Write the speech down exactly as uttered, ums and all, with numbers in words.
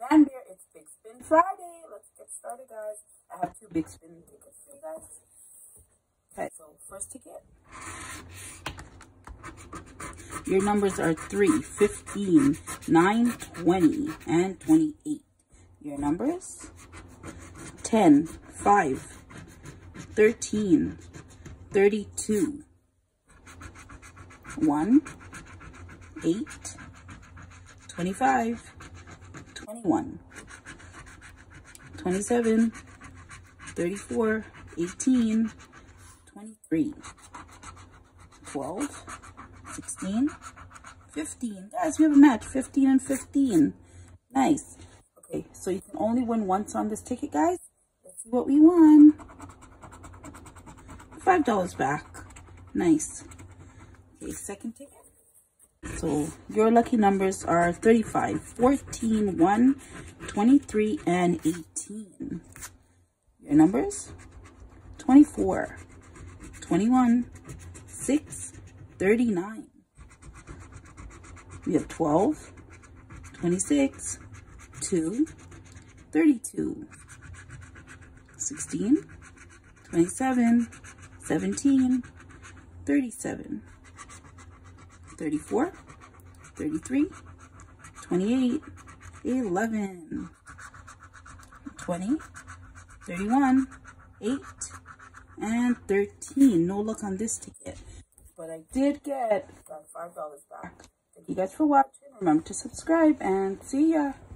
Vanbear, it's Big Spin Friday. Let's get started, guys. I have two Big Spin tickets for you guys. Okay, so first ticket. Your numbers are three, fifteen, nine, twenty, and twenty-eight. Your numbers? ten, five, thirteen, thirty-two, one, eight, twenty-five, twenty-one, twenty-seven, thirty-four, eighteen, twenty-three, twelve, sixteen, fifteen. Guys, we have a match, fifteen and fifteen. Nice. Okay, so you can only win once on this ticket, guys. Let's see what we won. five dollars back. Nice. Okay, second ticket. So your lucky numbers are thirty-five, fourteen, one, twenty-three, and eighteen. Your numbers? twenty-four, twenty-one, six, thirty-nine. We have twelve, twenty-six, two, thirty-two, sixteen, twenty-seven, seventeen, thirty-seven, thirty-four, thirty-three, twenty-eight, eleven, twenty, thirty-one, eight, and thirteen. No luck on this ticket, but I did get five dollars back. Thank you guys for watching. Remember to subscribe, and see ya.